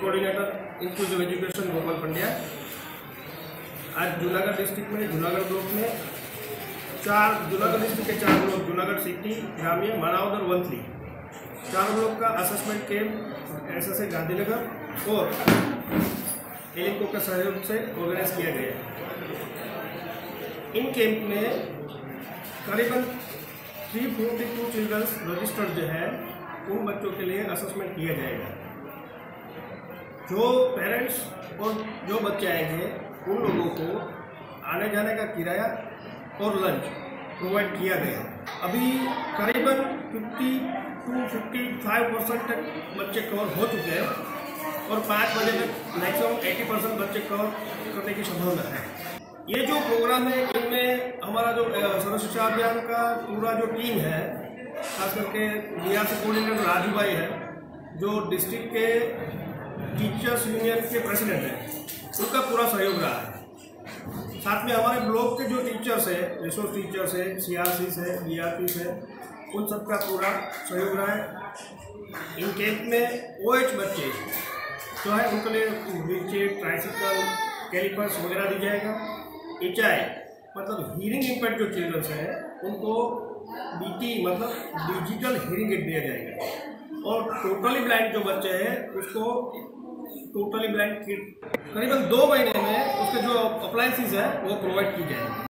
Coordinator inclusive education Gopal Pandya. आज Junagadh district में Junagadh block में जूनागढ़ डिस्ट्रिक्ट के चार ब्लॉक जूनागढ़ सिटी, ग्रामीण, मानवद और वंथली, चार ब्लॉक का असेसमेंट कैंप एसएसए गांधीनगर और एलिको के सहयोग से ऑर्गेनाइज किया गया। इन कैंप में करीबन 342 चिल्ड्रंस रजिस्टर्ड जो है उन बच्चों के लिए असेसमेंट किया जाएगा। जो पेरेंट्स और जो बच्चे आएंगे उन लोगों को आने जाने का किराया और लंच प्रोवाइड किया गया। अभी करीबन 50 से 55% तक बच्चे कवर हो चुके हैं और 5 बजे तक मैक्सिमम 80% बच्चे कवर करने की संभावना है। ये जो प्रोग्राम है इनमें हमारा जो सर्व शिक्षा अभियान का पूरा जो टीम है, खास करके बिहार से कोऑर्डिनेटर राजू भाई है जो डिस्ट्रिक्ट के टीचर्स यूनियन के प्रेसिडेंट हैं, उनका पूरा सहयोग रहा है। साथ में हमारे ब्लॉक के जो टीचर्स हैं, रिसोर्स टीचर्स हैं, CRCs है, DRPs है, उन सबका पूरा सहयोग रहा है। इन कैंप में OH बच्चे जो है उनके लिए व्हील चेयर, ट्राइसिकल, कैलिपर्स वगैरह दी जाएगा। HI मतलब हियरिंग इम्पैक्ट जो चिल्ड्रंस हैं उनको DT मतलब डिजिटल हियरिंग एड दिया जाएगा और टोटली ब्लाइंड जो बच्चे हैं उसको टोटली ब्लाइंड किट करीबन 2 महीने में उसके जो अप्लायंसेस हैं वो प्रोवाइड की जाएंगी।